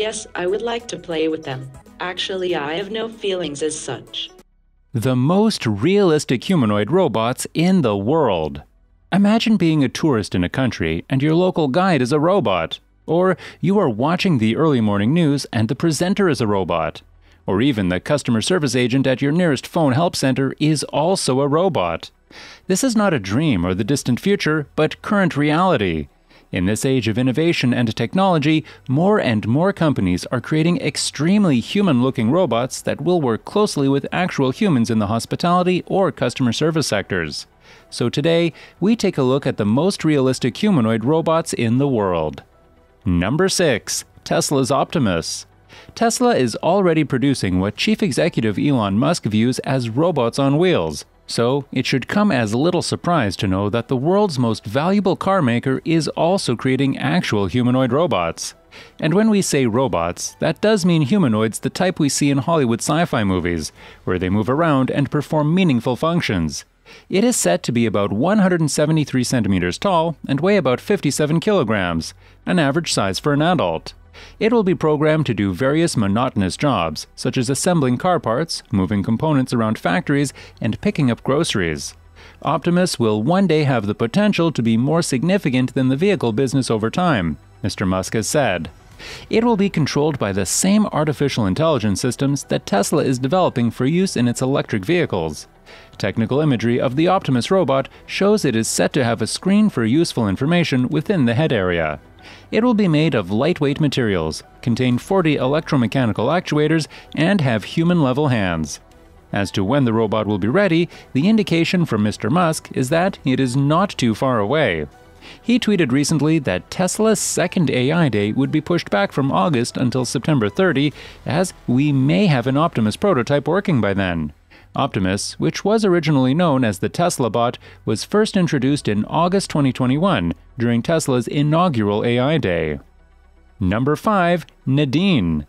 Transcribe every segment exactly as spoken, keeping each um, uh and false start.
Yes, I would like to play with them. Actually, I have no feelings as such. The most realistic humanoid robots in the world. Imagine being a tourist in a country and your local guide is a robot. Or you are watching the early morning news and the presenter is a robot. Or even the customer service agent at your nearest phone help center is also a robot. This is not a dream or the distant future, but current reality. In this age of innovation and technology, more and more companies are creating extremely human-looking robots that will work closely with actual humans in the hospitality or customer service sectors. So today, we take a look at the most realistic humanoid robots in the world. Number six. Tesla's Optimus. Tesla is already producing what Chief Executive Elon Musk views as robots on wheels. So, it should come as little surprise to know that the world's most valuable car maker is also creating actual humanoid robots. And when we say robots, that does mean humanoids the type we see in Hollywood sci-fi movies, where they move around and perform meaningful functions. It is set to be about one hundred seventy-three centimeters tall and weigh about fifty-seven kilograms, an average size for an adult. It will be programmed to do various monotonous jobs, such as assembling car parts, moving components around factories, and picking up groceries. Optimus will one day have the potential to be more significant than the vehicle business over time, Mister Musk has said. It will be controlled by the same artificial intelligence systems that Tesla is developing for use in its electric vehicles. Technical imagery of the Optimus robot shows it is set to have a screen for useful information within the head area. It will be made of lightweight materials, contain forty electromechanical actuators, and have human-level hands. As to when the robot will be ready, the indication from Mister Musk is that it is not too far away. He tweeted recently that Tesla's second A I Day would be pushed back from August until September thirtieth, as we may have an Optimus prototype working by then. Optimus, which was originally known as the Tesla Bot, was first introduced in August twenty twenty-one during Tesla's inaugural A I Day. Number five. Nadine.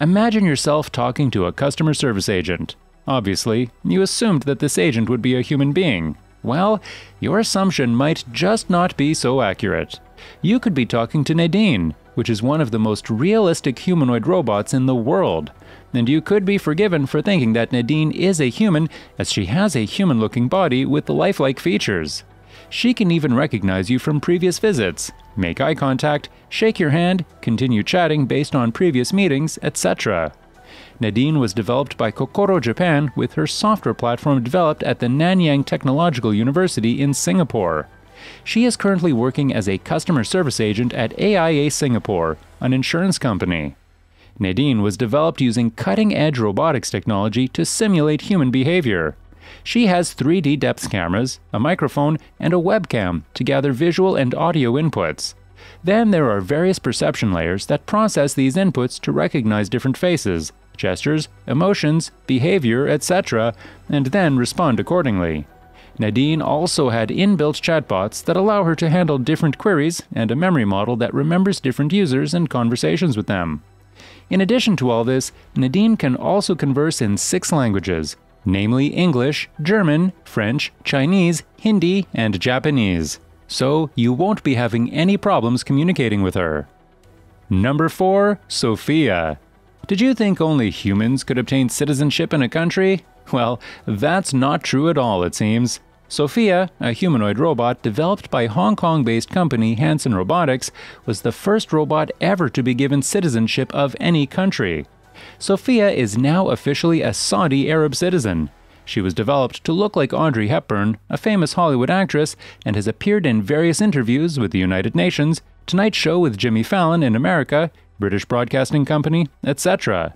Imagine yourself talking to a customer service agent. Obviously, you assumed that this agent would be a human being. Well, your assumption might just not be so accurate. You could be talking to Nadine, which is one of the most realistic humanoid robots in the world. And you could be forgiven for thinking that Nadine is a human, as she has a human-looking body with lifelike features. She can even recognize you from previous visits, make eye contact, shake your hand, continue chatting based on previous meetings, et cetera. Nadine was developed by Kokoro Japan, with her software platform developed at the Nanyang Technological University in Singapore. She is currently working as a customer service agent at A I A Singapore, an insurance company. Nadine was developed using cutting-edge robotics technology to simulate human behavior. She has three D depth cameras, a microphone, and a webcam to gather visual and audio inputs. Then there are various perception layers that process these inputs to recognize different faces, gestures, emotions, behavior, et cetera, and then respond accordingly. Nadine also had inbuilt chatbots that allow her to handle different queries and a memory model that remembers different users and conversations with them. In addition to all this, Nadine can also converse in six languages, namely English, German, French, Chinese, Hindi, and Japanese. So you won't be having any problems communicating with her. Number four. Sophia. Did you think only humans could obtain citizenship in a country? Well, that's not true at all, it seems. Sophia, a humanoid robot developed by Hong Kong-based company Hanson Robotics, was the first robot ever to be given citizenship of any country. Sophia is now officially a Saudi Arab citizen. She was developed to look like Audrey Hepburn, a famous Hollywood actress, and has appeared in various interviews with the United Nations, Tonight Show with Jimmy Fallon in America, British Broadcasting Company, et cetera.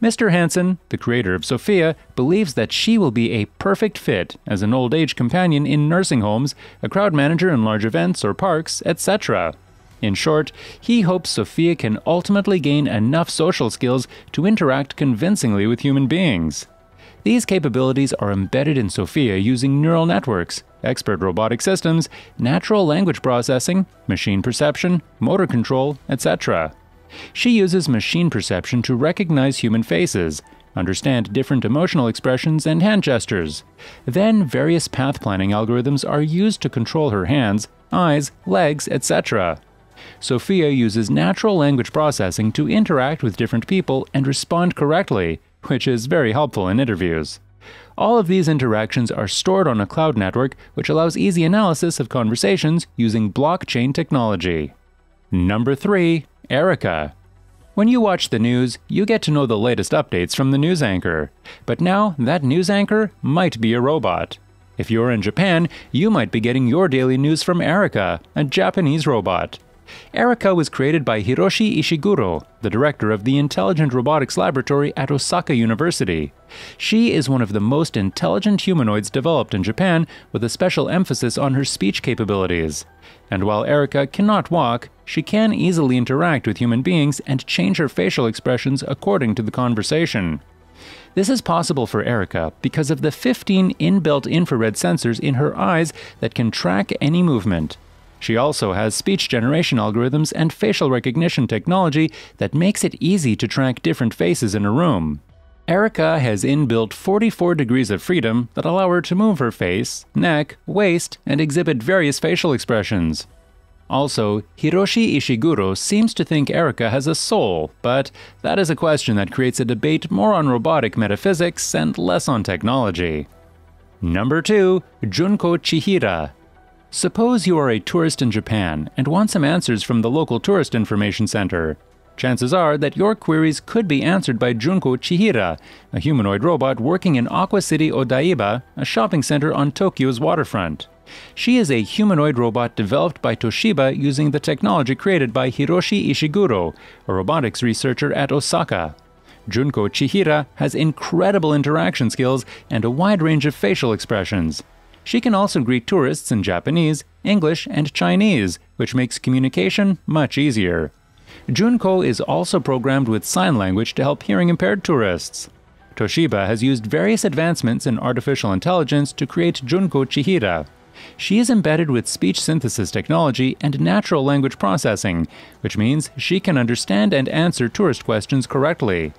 Mister Hanson, the creator of Sophia, believes that she will be a perfect fit as an old age companion in nursing homes, a crowd manager in large events or parks, et cetera. In short, he hopes Sophia can ultimately gain enough social skills to interact convincingly with human beings. These capabilities are embedded in Sophia using neural networks, expert robotic systems, natural language processing, machine perception, motor control, et cetera. She uses machine perception to recognize human faces, understand different emotional expressions and hand gestures. Then various path planning algorithms are used to control her hands, eyes, legs, et cetera. Sophia uses natural language processing to interact with different people and respond correctly, which is very helpful in interviews. All of these interactions are stored on a cloud network, which allows easy analysis of conversations using blockchain technology. Number three. Erica. When you watch the news, you get to know the latest updates from the news anchor. But now, that news anchor might be a robot. If you're in Japan, you might be getting your daily news from Erica, a Japanese robot. Erica was created by Hiroshi Ishiguro, the director of the Intelligent Robotics Laboratory at Osaka University. She is one of the most intelligent humanoids developed in Japan, with a special emphasis on her speech capabilities. And while Erica cannot walk, she can easily interact with human beings and change her facial expressions according to the conversation. This is possible for Erica because of the fifteen inbuilt infrared sensors in her eyes that can track any movement. She also has speech generation algorithms and facial recognition technology that makes it easy to track different faces in a room. Erica has inbuilt forty-four degrees of freedom that allow her to move her face, neck, waist, and exhibit various facial expressions. Also, Hiroshi Ishiguro seems to think Erica has a soul, but that is a question that creates a debate more on robotic metaphysics and less on technology. Number two. Junko Chihira. Suppose you are a tourist in Japan and want some answers from the local tourist information center. Chances are that your queries could be answered by Junko Chihira, a humanoid robot working in Aqua City Odaiba, a shopping center on Tokyo's waterfront. She is a humanoid robot developed by Toshiba using the technology created by Hiroshi Ishiguro, a robotics researcher at Osaka. Junko Chihira has incredible interaction skills and a wide range of facial expressions. She can also greet tourists in Japanese, English, and Chinese, which makes communication much easier. Junko is also programmed with sign language to help hearing-impaired tourists. Toshiba has used various advancements in artificial intelligence to create Junko Chihira. She is embedded with speech synthesis technology and natural language processing, which means she can understand and answer tourist questions correctly.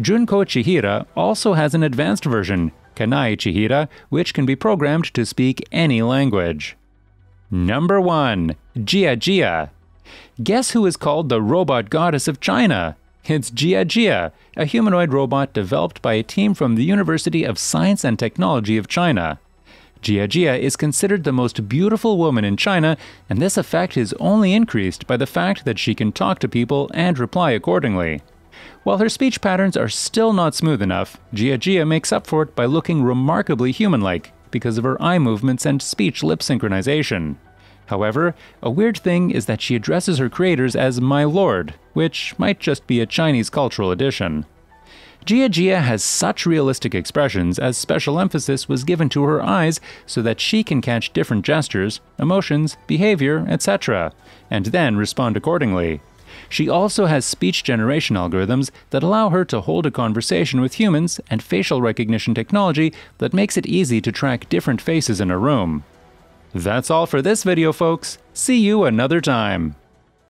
Junko Chihira also has an advanced version, Kanai Chihira, which can be programmed to speak any language. Number one. Jia Jia. Guess who is called the robot goddess of China? It's Jia Jia, a humanoid robot developed by a team from the University of Science and Technology of China. Jia Jia is considered the most beautiful woman in China, and this effect is only increased by the fact that she can talk to people and reply accordingly. While her speech patterns are still not smooth enough, Jia Jia makes up for it by looking remarkably human-like because of her eye movements and speech lip synchronization. However, a weird thing is that she addresses her creators as "my lord," which might just be a Chinese cultural addition. Jia Jia has such realistic expressions as special emphasis was given to her eyes so that she can catch different gestures, emotions, behavior, et cetera, and then respond accordingly. She also has speech generation algorithms that allow her to hold a conversation with humans and facial recognition technology that makes it easy to track different faces in a room. That's all for this video, folks. See you another time.